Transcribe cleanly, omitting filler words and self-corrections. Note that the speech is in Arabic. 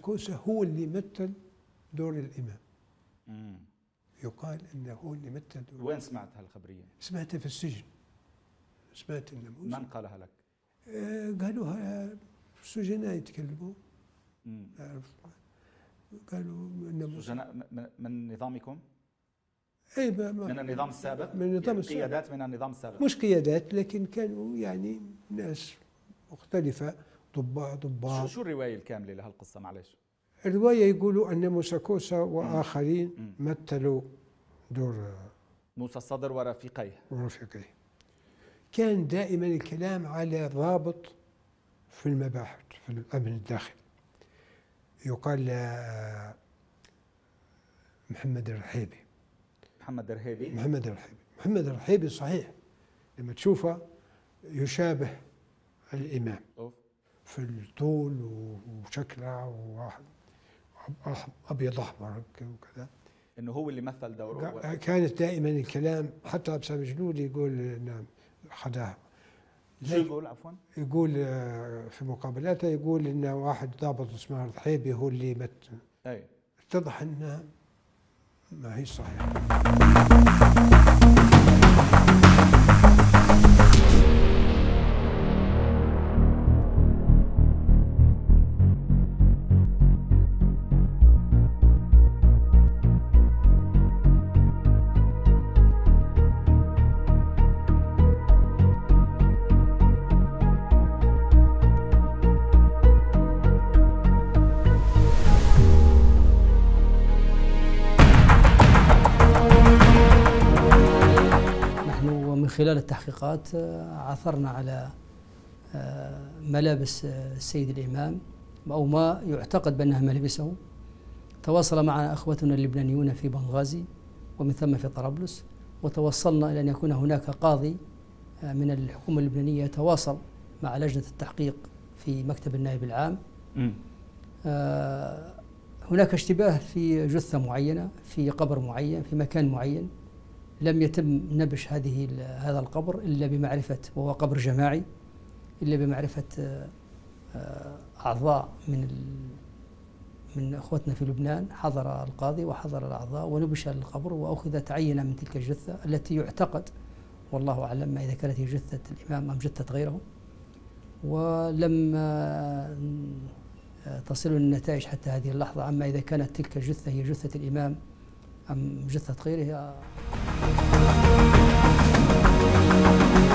كوسا هو اللي مثل دور الإمام. يقال انه هو اللي مثل دور. وين سمعت هالخبرية؟ سمعتها في السجن. سمعت انه موسى. من قالها لك؟ قالوها السجناء يتكلموا. قالوا انه موسى. سجناء من نظامكم؟ اي من النظام السابق؟ من النظام السابق. قيادات من النظام السابق. مش قيادات، لكن كانوا يعني ناس مختلفة، ضباط. شو الرواية الكاملة لهالقصة معلش؟ الرواية يقولوا أن موسى كوسا وآخرين مثلوا دور موسى الصدر ورفيقيه. كان دائما الكلام على ضابط في المباحث في الأمن الداخلي، يقال محمد الرهيبي. صحيح لما تشوفه يشابه الإمام في الطول وشكله، وواحد ابيض احمر وكذا، انه هو اللي مثل دوره. كانت دائما الكلام، حتى أبو سامي جلودي يقول نعم حداه. شو يقول عفوا؟ يقول في مقابلاته يقول انه واحد ضابط اسمه الرهيبي هو اللي مثل. اي اتضح انها ما هي صحيحه. خلال التحقيقات عثرنا على ملابس السيد الإمام أو ما يعتقد بأنها ملابسه. تواصل معنا أخوتنا اللبنانيون في بنغازي ومن ثم في طرابلس، وتوصلنا إلى أن يكون هناك قاضي من الحكومة اللبنانية يتواصل مع لجنة التحقيق في مكتب النائب العام. هناك اشتباه في جثة معينة في قبر معين في مكان معين، لم يتم نبش هذا القبر إلا بمعرفة، وهو قبر جماعي، إلا بمعرفة أعضاء من أخوتنا في لبنان. حضر القاضي وحضر الأعضاء ونبش القبر وأخذت عينة من تلك الجثة التي يعتقد، والله أعلم ما إذا كانت هي جثة الإمام أم جثة غيره. ولما تصل النتائج حتى هذه اللحظة أما إذا كانت تلك الجثة هي جثة الإمام أم جثة غيره.